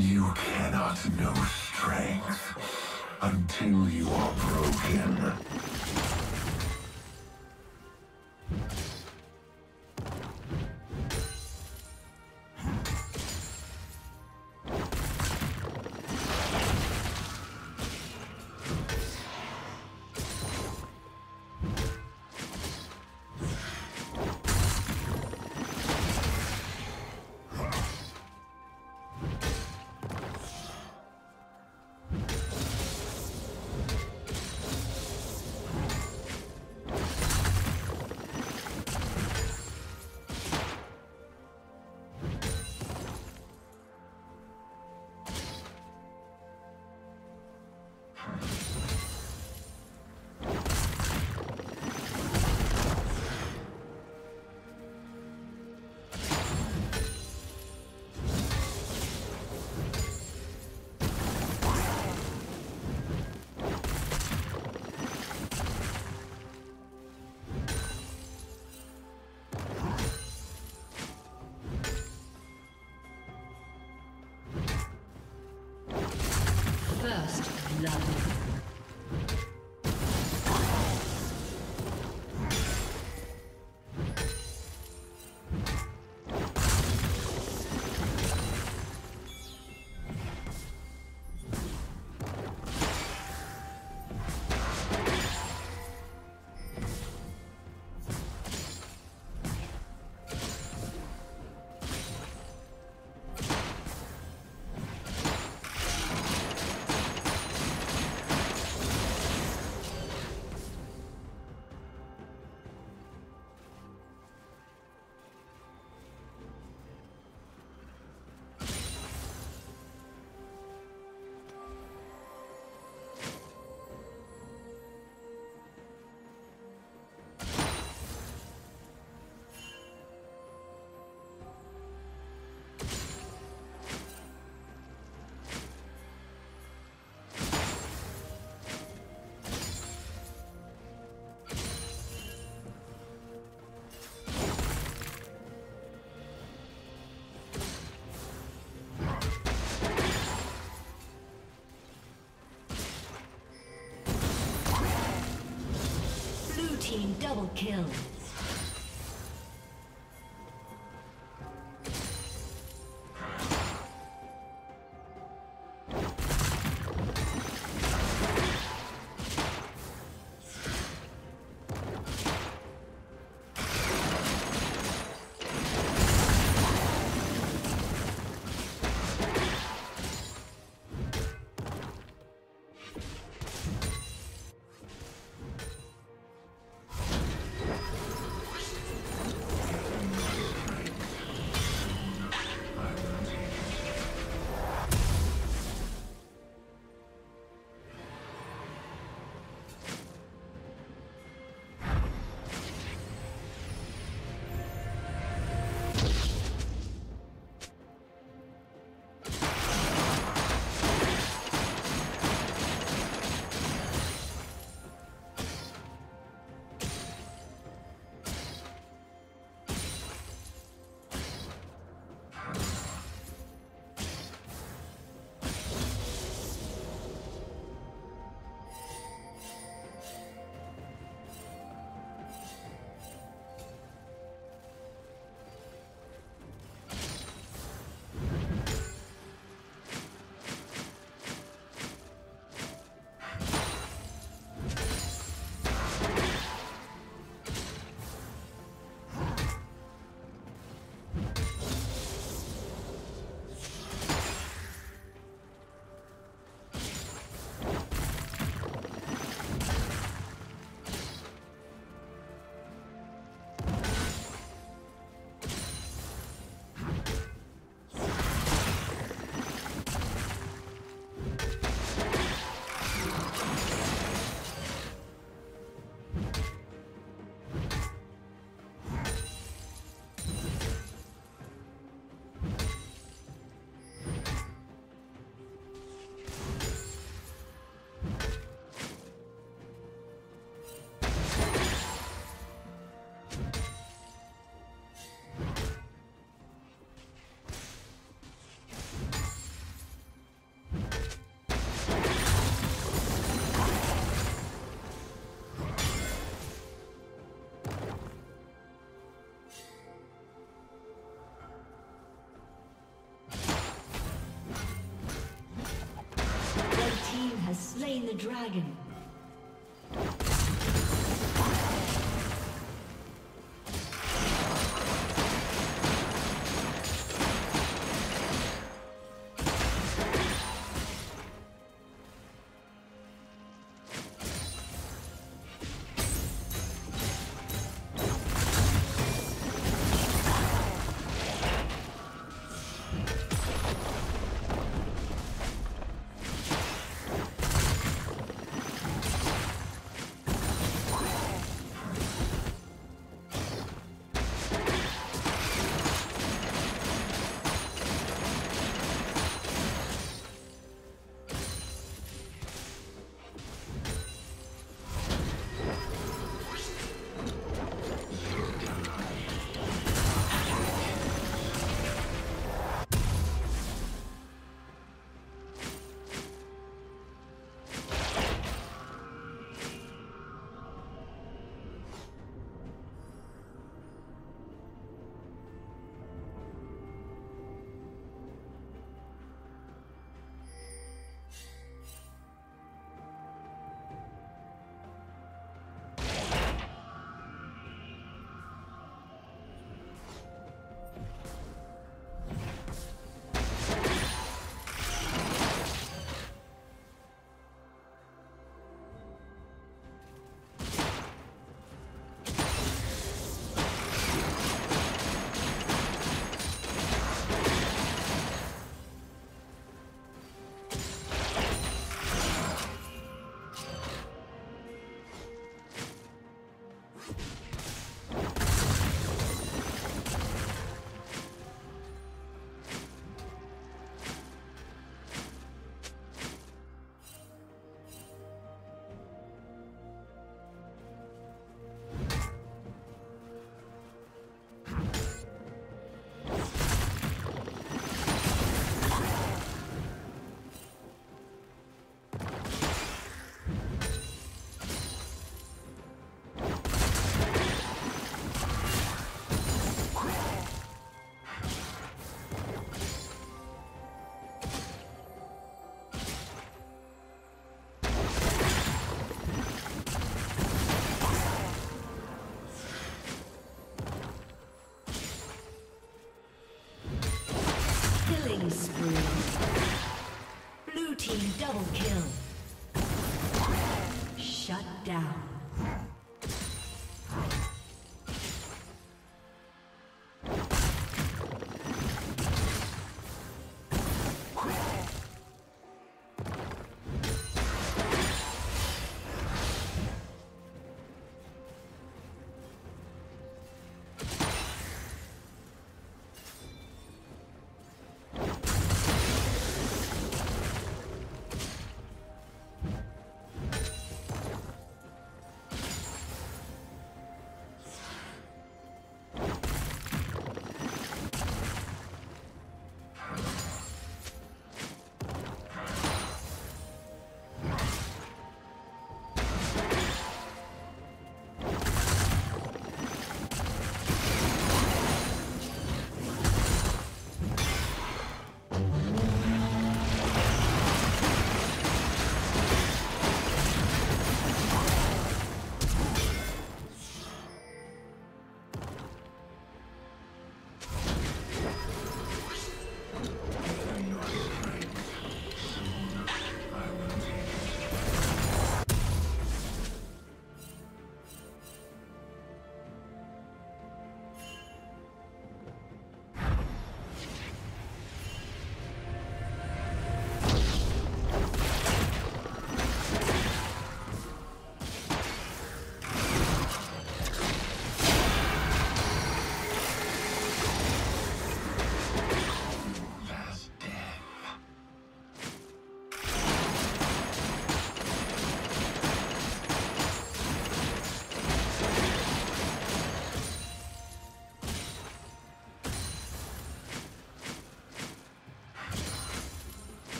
You cannot know strength until you are broken. First love. Double kill. slain the dragon. Blue team double kill. Shut down.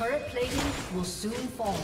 Turret plating will soon fall.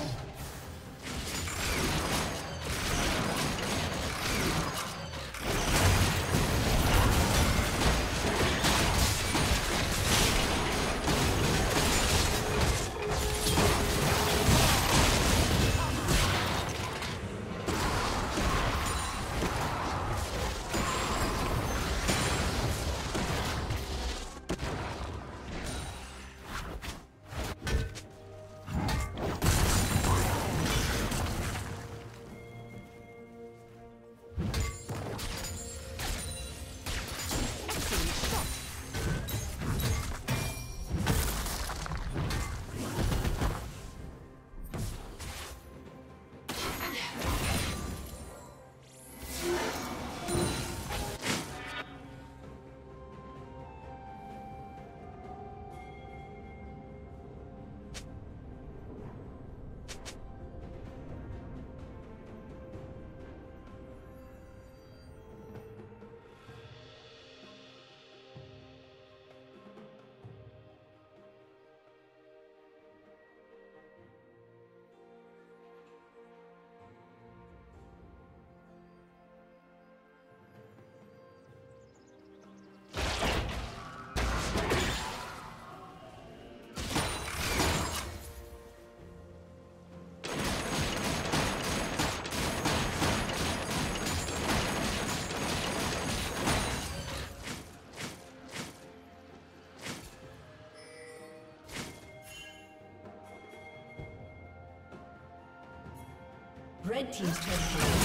Red team's turn to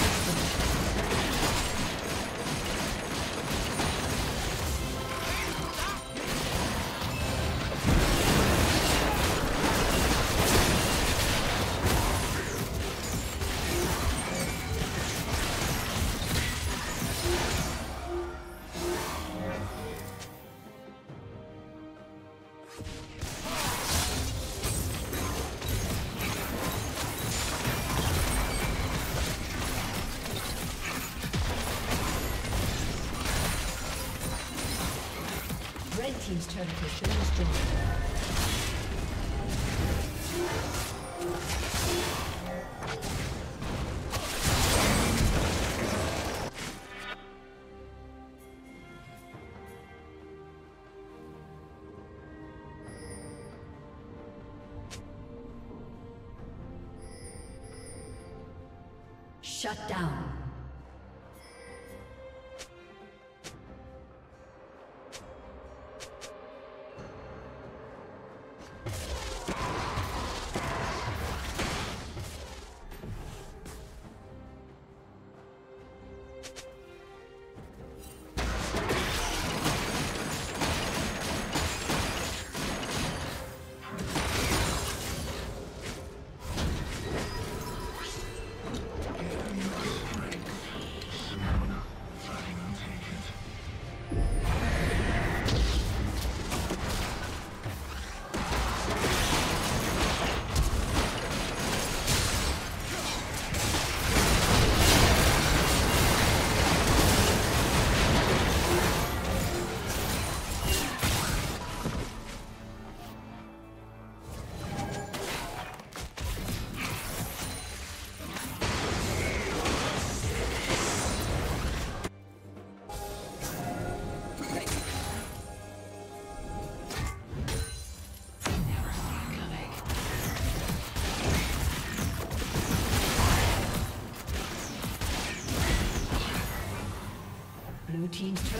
Team's turret has been destroyed. Shut down.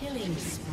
Killing spree.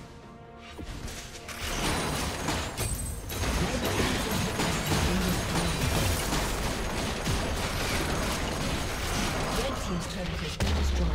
Red team's turret has been destroyed.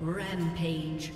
Rampage.